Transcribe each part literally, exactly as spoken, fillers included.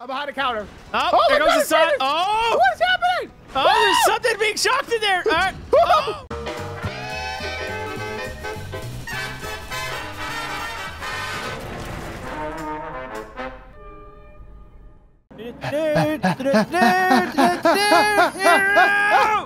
I'm behind the counter. Oh, oh there goes God, the sun. Oh! What's happening? Oh, ah! There's something being shocked in there. All right. Oh.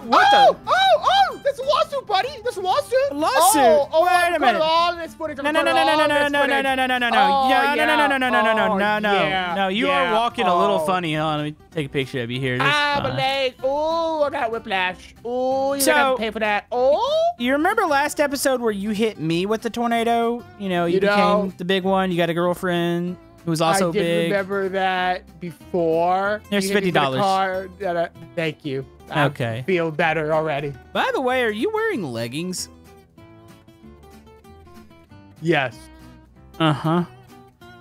What the? Oh, oh, oh! That's a lawsuit, buddy. That's a lawsuit. A lawsuit. Oh, oh, wait a minute. All this footage. No, no, no, no, no, no, no, no, no, no, no, no, no, no, yeah, no, no, no, no, no, no, no, no, no, no. You are walking a little funny. Hold on, let me take a picture of you here. Ah, my leg. Oh, I got whiplash. Oh, you gotta pay for that. Oh. You remember last episode where you hit me with the tornado? You know, you became the big one. You got a girlfriend. Who was also big. I didn't remember that before. There's fifty dollars. Thank you. I okay. Feel better already. By the way, are you wearing leggings? Yes. Uh huh.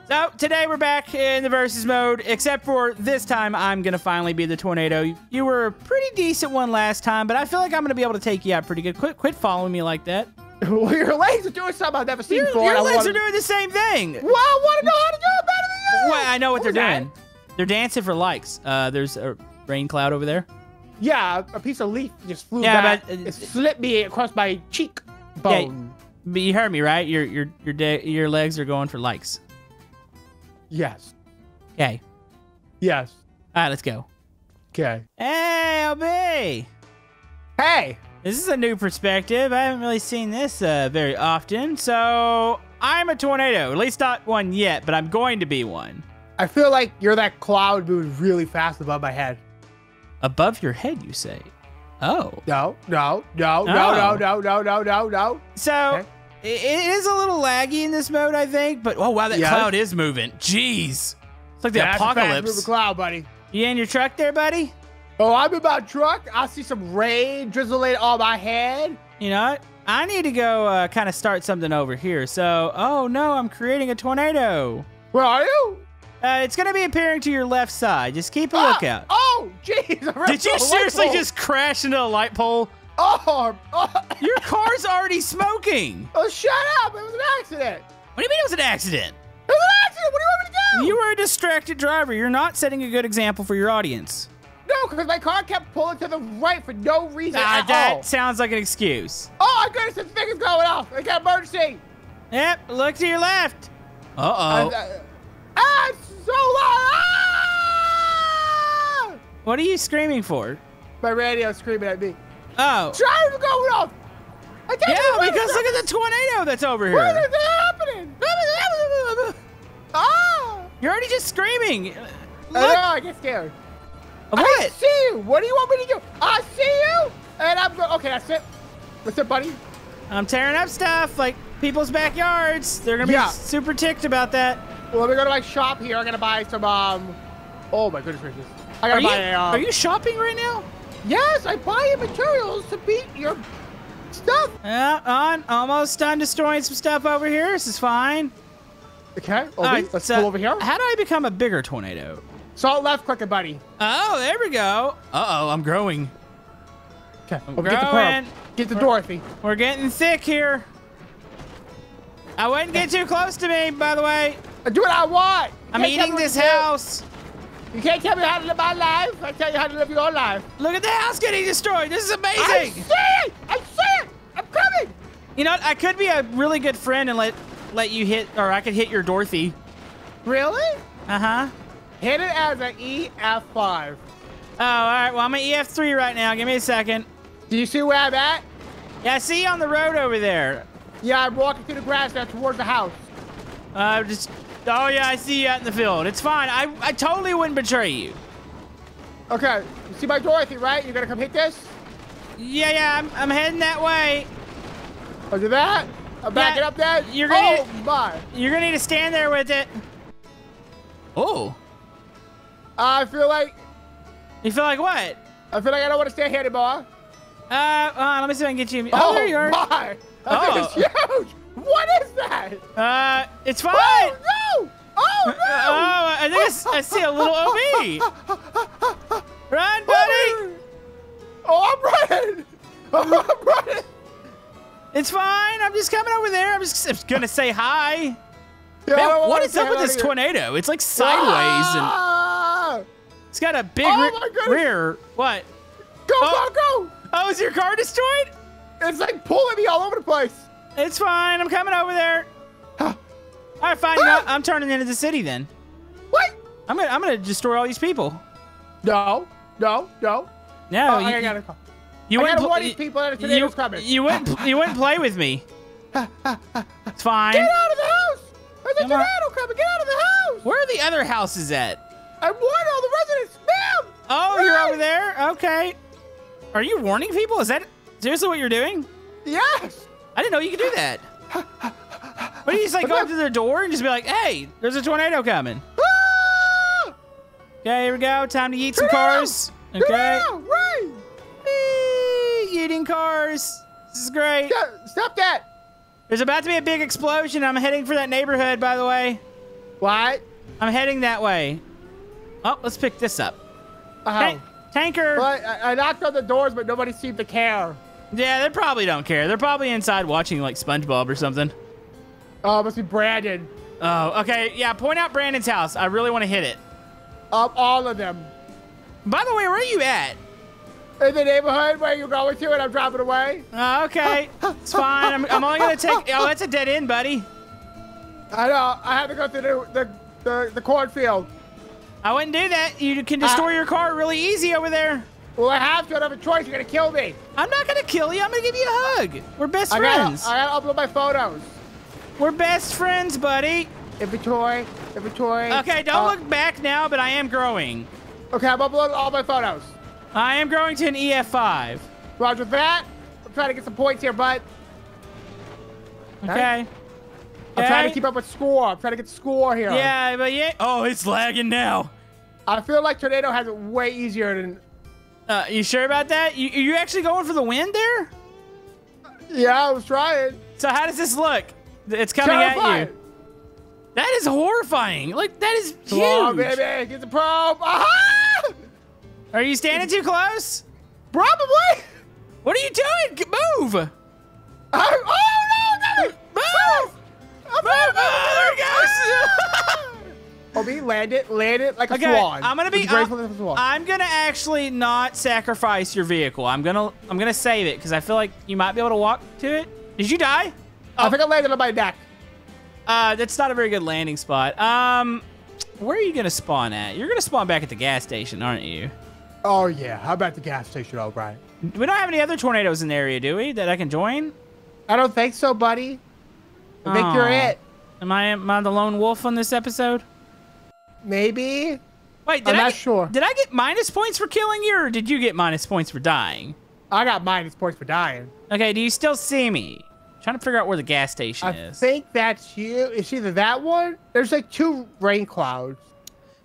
So today we're back in the versus mode, except for this time I'm gonna finally be the tornado. You were a pretty decent one last time, but I feel like I'm gonna be able to take you out pretty good. Quit, quit following me like that. Well, your legs are doing something I've never seen your, before. Your legs wanna... are doing the same thing. Well, I want to know how to do it better than you. Well, I know what, what they're doing. That? They're dancing for likes. Uh, there's a rain cloud over there. Yeah, a piece of leaf just flew yeah, back. But, uh, it slipped me across my cheek bone. Yeah, but you heard me, right? Your your your de your legs are going for likes. Yes. Okay. Yes. All right, let's go. Okay. Hey, O B. Hey. This is a new perspective. I haven't really seen this uh, very often. So I'm a tornado. At least not one yet, but I'm going to be one. I feel like you're that cloud moving really fast above my head. Above your head, you say? Oh. No, no, no, oh. no, no, no, no, no, no, no. So okay. It is a little laggy in this mode, I think. But oh wow, that yes. cloud is moving. Jeez, it's like the That's apocalypse. A fast moving cloud, buddy. You in your truck there, buddy? Oh, I'm in my truck. I see some rain drizzling on my head. You know what? I need to go uh, kind of start something over here. So, oh no, I'm creating a tornado. Where are you? Uh, it's going to be appearing to your left side. Just keep a oh, lookout. Oh, jeez. Did you seriously just crash into a light pole? Oh. oh. Your car's already smoking. Oh, shut up. It was an accident. What do you mean it was an accident? It was an accident. What do you want me to do? You were a distracted driver. You're not setting a good example for your audience. No, because my car kept pulling to the right for no reason nah, at that all. Sounds like an excuse. Oh, my goodness, the thing is going off. I got emergency. Yep, look to your left. Uh-oh. Uh, ah, it's so loud. Ah! What are you screaming for? My radio's screaming at me. Oh. Driver going off. I can't yeah, because look at the tornado that's over here. What is happening? Oh. You're already just screaming. Look. I know, I get scared. What? I see you. What do you want me to do? I see you, and I'm going. Okay, that's it. What's up, buddy? I'm tearing up stuff like people's backyards. They're gonna be yeah. super ticked about that. Well, let me go to my shop here. I'm gonna buy some. Um. Oh my goodness gracious! I gotta are buy. You, a, um... Are you shopping right now? Yes, I buy materials to beat your stuff. Yeah, on. Almost done destroying some stuff over here. This is fine. Okay. Obi, right, let's so pull over here. How do I become a bigger tornado? Salt left quicker, buddy. Oh, there we go. Uh-oh, I'm growing. Okay, I'm growing. Get the, club. Get the we're, Dorothy. We're getting thick here. I wouldn't get too close to me, by the way. I do what I want. You I'm eating this house. Do. You can't tell me how to live my life. I tell you how to live your life. Look at the house getting destroyed. This is amazing. I see it. I see it. I'm coming. You know what? I could be a really good friend and let, let you hit, or I could hit your Dorothy. Really? Uh-huh. Hit it as an E F five. Oh, all right. Well, I'm an E F three right now. Give me a second. Do you see where I'm at? Yeah, I see you on the road over there. Yeah, I'm walking through the grass now towards the house. Uh, just... Oh, yeah, I see you out in the field. It's fine. I, I totally wouldn't betray you. Okay. You see my Dorothy, right? You're going to come hit this? Yeah, yeah. I'm, I'm heading that way. Oh, do that? I'm backing yeah, up there? You're gonna oh, need, my. You're going to need to stand there with it. Oh. Uh, I feel like... You feel like what? I feel like I don't want to stay here anymore. Uh, uh let me see if I can get you... Oh, oh there you are. My. Oh, it's huge. What is that? Uh, it's fine. Oh, no. Oh, no. Oh, I think I, I see a little O B. Run, buddy. Oh, I'm running. Oh, I'm running. It's fine. I'm just coming over there. I'm just, just going to say hi. Yeah, Man, what is up with this here. tornado? It's like sideways. Ah! and. It's got a big oh re rear. What? Go, oh. go, go! Oh, is your car destroyed? It's like pulling me all over the place. It's fine. I'm coming over there. Huh. All right, fine. Huh. No, I'm turning into the city then. What? I'm gonna, I'm gonna destroy all these people. No, no, no. No, oh, you, I gotta, you I gotta warn these people that today was coming. You wouldn't, you wouldn't play with me. It's fine. Get out of the house! There's a tornado coming. Get out of the house! Where are the other houses at? I warned all the residents, ma'am! Oh, right. You're over there? Okay. Are you warning people? Is that seriously what you're doing? Yes! I didn't know you could do that. What do you just like go up to their door and just be like, hey, there's a tornado coming? Ah! Okay, here we go. Time to eat some cars. Okay. Right. Eee, eating cars. This is great. Stop, stop that! There's about to be a big explosion. I'm heading for that neighborhood, by the way. What? I'm heading that way. Oh, let's pick this up. Uh-huh. Tank tanker. Well, I, I knocked on the doors, but nobody seemed to care. Yeah, they probably don't care. They're probably inside watching like SpongeBob or something. Oh, it must be Brandon. Oh, okay. Yeah, point out Brandon's house. I really want to hit it. Um, all of them. By the way, where are you at? In the neighborhood where you're going to, and I'm dropping away. Oh, okay. It's fine. I'm, I'm only gonna take. Oh, that's a dead end, buddy. I know. I have to go through the the the, the cornfield. I wouldn't do that. You can destroy uh, your car really easy over there. Well, I have to. I don't have a choice. You're going to kill me. I'm not going to kill you. I'm going to give you a hug. We're best I friends. Gotta, I got to upload my photos. We're best friends, buddy. Inventory. Inventory. Okay, don't uh, look back now, but I am growing. Okay, I'm uploading all my photos. I am growing to an E F five. Roger that. I'm trying to get some points here, bud. Okay. okay. I'm trying to keep up with score. I'm trying to get the score here. Yeah, but yeah. Oh, it's lagging now. I feel like Tornado has it way easier than... Uh, you sure about that? You, you actually going for the win there? Yeah, I was trying. So how does this look? It's coming Terrifying. at you. That is horrifying. Like, that is huge. Oh, baby. Get the probe. Aha! Are you standing too close? Probably. What are you doing? Move. I, oh, no, no. Move. Move. Move, move, oh, there it goes! O B, land it, land it like a okay, swan. I'm gonna be. Uh, I'm gonna actually not sacrifice your vehicle. I'm gonna, I'm gonna save it because I feel like you might be able to walk to it. Did you die? Oh. I think I landed on my back. Uh, that's not a very good landing spot. Um, where are you gonna spawn at? You're gonna spawn back at the gas station, aren't you? Oh yeah, how about the gas station, O'Brien? We don't have any other tornadoes in the area, do we? That I can join? I don't think so, buddy. I think Aww. you're it. Am I, am I the lone wolf on this episode? Maybe. Wait, did I'm I not get, sure. Did I get minus points for killing you, or did you get minus points for dying? I got minus points for dying. Okay, do you still see me? I'm trying to figure out where the gas station I is. I think that's you. It's either that one. There's like two rain clouds.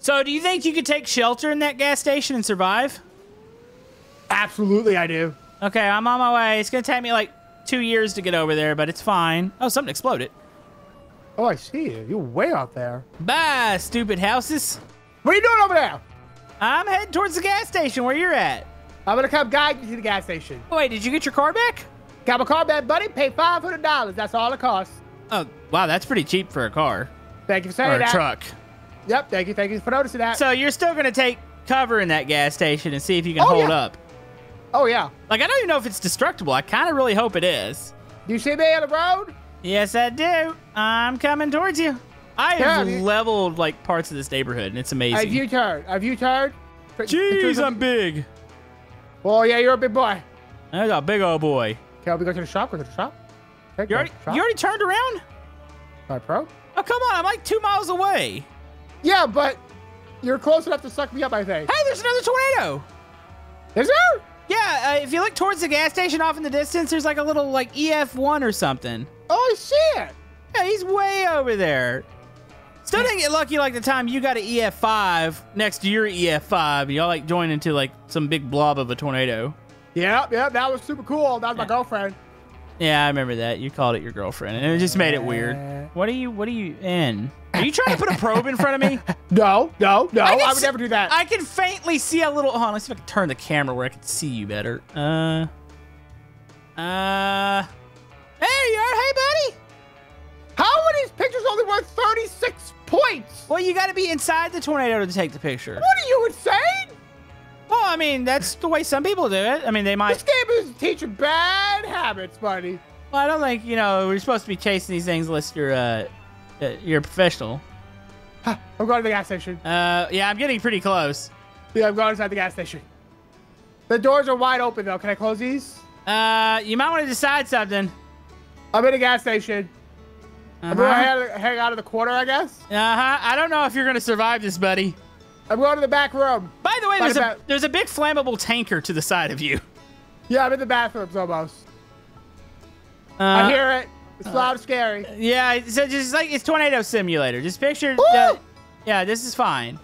So do you think you could take shelter in that gas station and survive? Absolutely, I do. Okay, I'm on my way. It's going to take me like... two years to get over there, but it's fine. Oh, something exploded. Oh, I see you. You're way out there. Bye, stupid houses. What are you doing over there? I'm heading towards the gas station where you're at. I'm gonna come guide you to the gas station. Wait, did you get your car back? Got my car back, buddy. Pay five hundred dollars. That's all it costs. Oh, wow. That's pretty cheap for a car. Thank you for saying or that. Or a truck. Yep. Thank you. Thank you for noticing that. So you're still gonna take cover in that gas station and see if you can oh, hold yeah. up. Oh, yeah. Like, I don't even know if it's destructible. I kind of really hope it is. Do you see me on the road? Yes, I do. I'm coming towards you. I yeah, have you... leveled, like, parts of this neighborhood, and it's amazing. I've U-turned. I've U-turned. Jeez, I'm big. Oh, yeah, you're a big boy. I'm a big old boy. Can we go to the shop? Go to the shop? You already, the shop. you already turned around? My pro? Oh, come on. I'm, like, two miles away. Yeah, but you're close enough to suck me up, I think. Hey, there's another tornado. Is there? Yeah, uh, if you look towards the gas station off in the distance, there's like a little like E F one or something. Oh, shit. Yeah, he's way over there. Still didn't get lucky like the time you got an E F five next to your E F five. Y'all like joined into like some big blob of a tornado. Yep, yep. That was super cool. That was yeah. my girlfriend. Yeah, I remember that. You called it your girlfriend and it just made it weird. What are you, what are you in? Are you trying to put a probe in front of me? No, no, no. I, I would never do that. I can faintly see a little. Hold on, let's see if I can turn the camera where I can see you better. Uh, uh. Hey, you all right? Hey, buddy. How are these pictures only worth thirty-six points? Well, you got to be inside the tornado to take the picture. What are you insane? I mean, that's the way some people do it. I mean, they might. This game is teaching bad habits, buddy. Well, I don't think, you know, we're supposed to be chasing these things unless you're, uh, you're a professional. Huh, I'm going to the gas station. Uh, yeah, I'm getting pretty close. Yeah, I'm going inside the gas station. The doors are wide open, though. Can I close these? Uh, you might want to decide something. I'm in a gas station. Uh-huh. I'm going to hang out of the corner, I guess. Uh-huh. I don't know if you're going to survive this, buddy. I'm going to the back room. By the way, there's a, there's a big flammable tanker to the side of you. Yeah, I'm in the bathrooms almost. Uh, I hear it. It's uh, loud and scary. Yeah, so just like it's Tornado Simulator. Just picture. Uh, yeah, this is fine.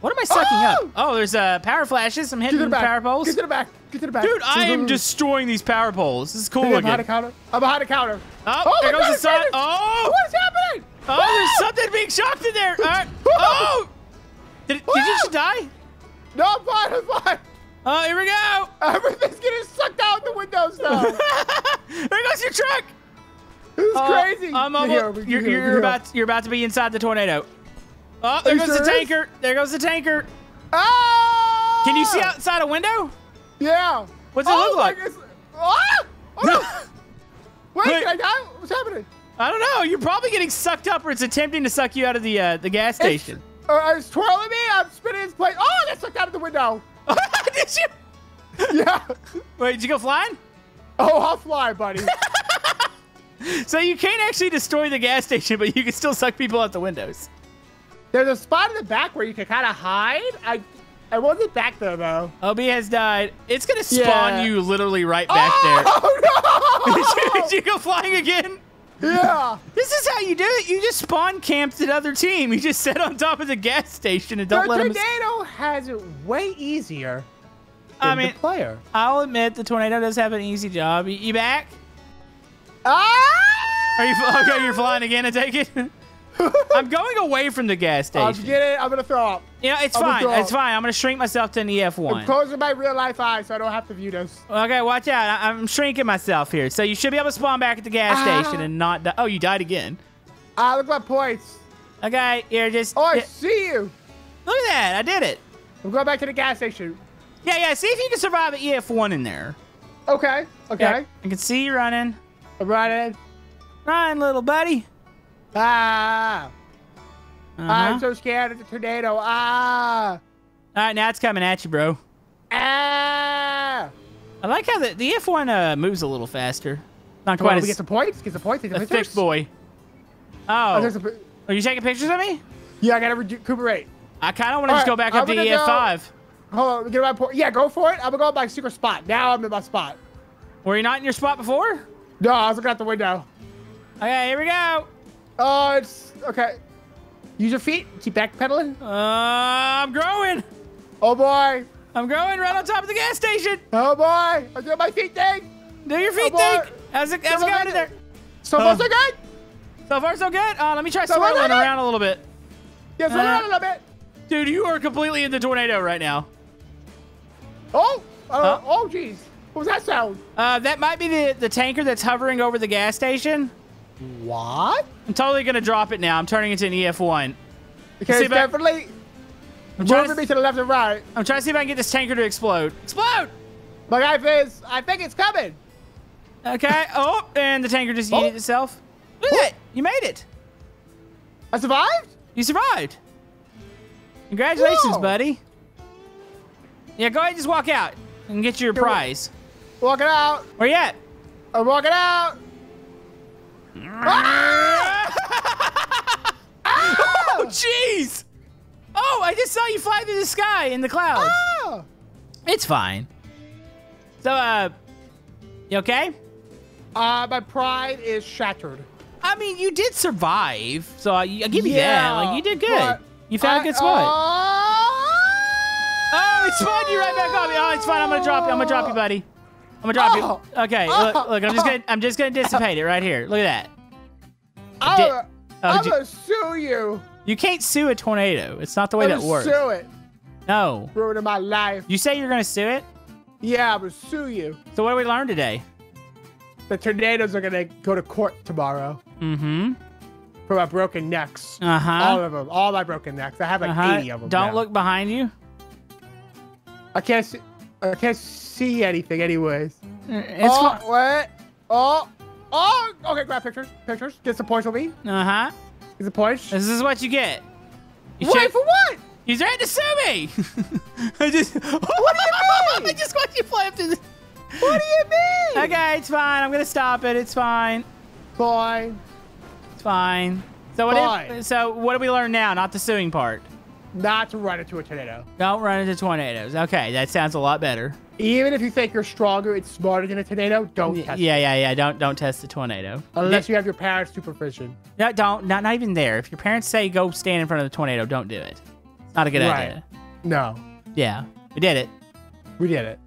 What am I sucking oh! up? Oh, there's uh, power flashes. I'm hitting the power poles. Get to the back. Get to the back. Dude, I am destroying these power poles. This is cool looking. I'm behind a counter. I'm behind a counter. Oh, oh there goes God, the sun. Oh. What is happening? Oh, ah! There's something being shocked in there. All right. Oh. Did, did you just die? No, I'm fine, I'm fine. Oh, here we go. Everything's getting sucked out the windows now. There goes your truck. This is uh, crazy. I'm almost, you're, you're, about, you're about to be inside the tornado. Oh, there goes the tanker. There goes the tanker. Oh! Can you see outside a window? Yeah. What's it oh, look like? Oh! Oh, no. Wait, Wait, can I die? What's happening? I don't know. You're probably getting sucked up, or it's attempting to suck you out of the uh, the gas station. It's Uh, it's twirling me. I'm spinning his plate. Oh, that sucked out of the window. Did you? Yeah. Wait, did you go flying? Oh, I'll fly, buddy. So you can't actually destroy the gas station, but you can still suck people out the windows. There's a spot in the back where you can kind of hide. I, I wasn't back there, though. O B has died. It's going to spawn yeah. you literally right back oh, there. Oh, no. did, you, did you go flying again? Yeah. This is how you do it. You just spawn camped the other team. You just sit on top of the gas station and don't the let them... The tornado has it way easier than I mean, the player. I'll admit the tornado does have an easy job. You, you back? Ah! Are you... Okay, you're flying again, I take it? I'm going away from the gas station. I'm getting... I'm going to throw up. You know, it's I'm fine. It's fine. I'm going to shrink myself to an E F one. I'm closing my real-life eyes so I don't have to view this. Okay, watch out. I I'm shrinking myself here. So you should be able to spawn back at the gas ah. station and not die. Oh, you died again. Ah, uh, look at my points. Okay, you're just... Oh, I see you. Look at that. I did it. I'm going back to the gas station. Yeah, yeah. See if you can survive an E F one in there. Okay, okay. Yeah, I can see you running. I'm running. Run, little buddy. Ah. Uh-huh. I'm so scared of the tornado. Ah! All right, now it's coming at you, bro. Ah! I like how the, the F one uh, moves a little faster. Not quite on, as... We get some points. Get some points. Get some a thick boy. Oh. oh a... Are you taking pictures of me? Yeah, I gotta recuperate. I kind of want to just right, go back I'm up to E F five. Go... Hold on. Get my point. Yeah, go for it. I'm gonna go up my secret spot. Now I'm in my spot. Were you not in your spot before? No, I was looking out the window. Okay, here we go. Oh, it's... Okay. Use your feet. Keep backpedaling. Uh, I'm growing. Oh, boy. I'm growing right on top of the gas station. Oh, boy. I'm doing my feet thing. Do your feet oh, thing. How's it, how's it going in there? So far, uh, so good. So far, so good. Uh, let me try so swirling around a little bit. Yeah, swirling uh, a little bit. Dude, you are completely in the tornado right now. Oh. Uh, oh. Oh, geez. What was that sound? Uh, that might be the, the tanker that's hovering over the gas station. What? I'm totally gonna drop it now. I'm turning into an E F one. Okay, it's definitely I'm moving to me to the left and right. I'm trying to see if I can get this tanker to explode. Explode! My guy is. I think it's coming. Okay. Oh, and the tanker just oh. yeeted itself. Look at that! You made it. I survived. You survived. Congratulations, Whoa. buddy. Yeah, go ahead and just walk out and get your Can prize. Walking out. Where you at? I'm walking out. Ah! Oh, jeez! Oh, I just saw you fly through the sky in the clouds. Oh. It's fine. So, uh, you okay? Uh, my pride is shattered. I mean, you did survive, so I, I give you yeah. that. Like, you did good. But you found I, a good spot. Uh, oh, it's fun. You're right back on me. Oh, it's fine. I'm gonna drop you. I'm gonna drop you, buddy. I'm gonna drop oh. you. Okay, oh. look, look, I'm just gonna, I'm just gonna dissipate it right here. Look at that. I'm, oh, I'm gonna sue you. You can't sue a tornado. It's not the way I'm that gonna works. Sue it. No. Ruining my life. You say you're gonna sue it? Yeah, I'm gonna sue you. So what did we learn today? The tornadoes are gonna go to court tomorrow. Mm-hmm. For my broken necks. Uh-huh. All of them. All my broken necks. I have like uh-huh. eighty of them. Don't now. look behind you. I can't see. I can't see anything, anyways. It's oh, what? Oh, oh. Okay, grab pictures. Pictures. Get some points with me. Uh huh. Get some points. This is what you get. You Wait for what? You tried to sue me. I just. What do you mean? I just watched you play up to this. What do you mean? Okay, it's fine. I'm gonna stop it. It's fine. Fine. It's fine. So what? Fine. If, so what do we learn now? Not the suing part. Not to run into a tornado. Don't run into tornadoes. Okay, that sounds a lot better. Even if you think you're stronger, it's smarter than a tornado, don't yeah, test yeah, it. Yeah, yeah, yeah. Don't don't test the tornado. Unless you have your parents' supervision. No, don't. Not, not even there. If your parents say go stand in front of the tornado, don't do it. It's not a good right. idea. No. Yeah. We did it. We did it.